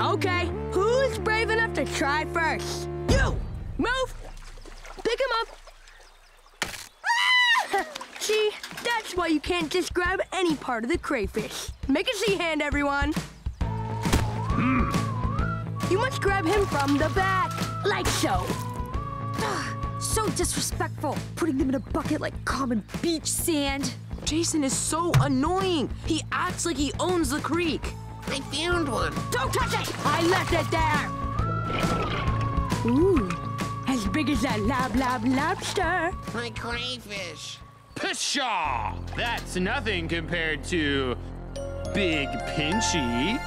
Okay, who's brave enough to try first? You! Move! Pick him up! Ah! See, that's why you can't just grab any part of the crayfish. Make a sea hand, everyone. You must grab him from the back, like so. So disrespectful, putting them in a bucket like common beach sand. Jason is so annoying. He acts like he owns the creek. I found one. Don't touch it! I left it there. Ooh, as big as that lobster. My crayfish. Pshaw! That's nothing compared to Big Pinchy.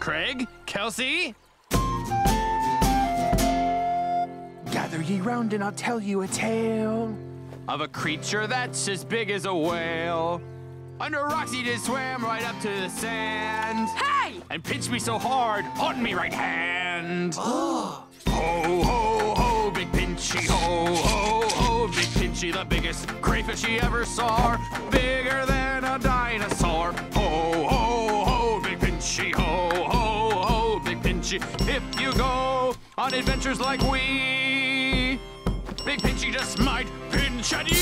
Craig, Kelsey. Gather ye round and I'll tell you a tale of a creature that's as big as a whale. Under rocks he did swim right up to the sand. Hey! And pinched me so hard on me right hand. Oh. Ho, ho, ho, Big Pinchy, ho, ho, ho, Big Pinchy, the biggest crayfish he ever saw, bigger than a dinosaur. Ho, ho, ho, Big Pinchy, ho, ho, ho, Big Pinchy, if you go on adventures like we, Big Pinchy just might pinch at you.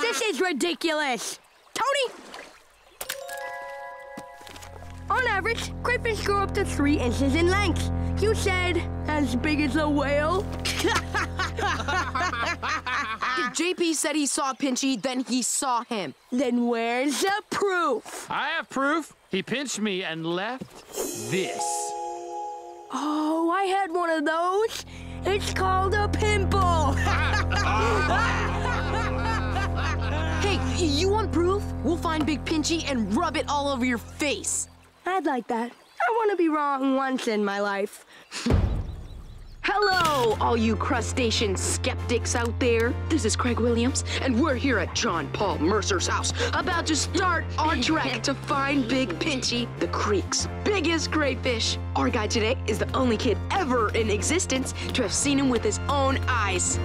This is ridiculous. Tony! On average, crayfish grow up to 3 inches in length. You said, as big as a whale? If JP said he saw Pinchy, then he saw him. Then where's the proof? I have proof. He pinched me and left this. Oh, I had one of those. It's called a pimple. Hey, you want proof? We'll find Big Pinchy and rub it all over your face. I'd like that. I want to be wrong once in my life. Hello, all you crustacean skeptics out there. This is Craig Williams, and we're here at John Paul Mercer's house, about to start our trek to find Big Pinchy, the creek's biggest crayfish. Our guide today is the only kid ever in existence to have seen him with his own eyes.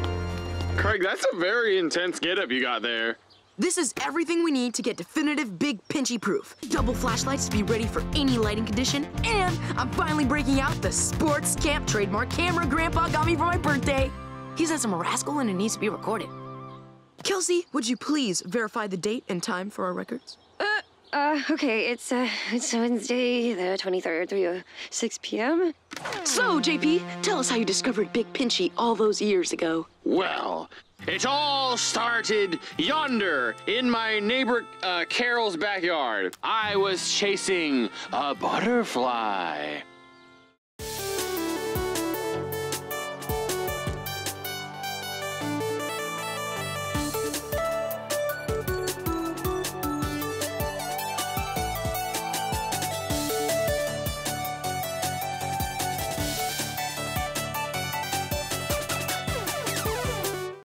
Craig, that's a very intense getup you got there. This is everything we need to get definitive Big Pinchy proof. Double flashlights to be ready for any lighting condition, and I'm finally breaking out the sports camp trademark camera Grandpa got me for my birthday. He says I'm a rascal and it needs to be recorded. Kelsey, would you please verify the date and time for our records? Okay, it's Wednesday, the 23rd, 3:06 p.m. So, JP, tell us how you discovered Big Pinchy all those years ago. Well, it all started yonder in my neighbor Carol's backyard. I was chasing a butterfly.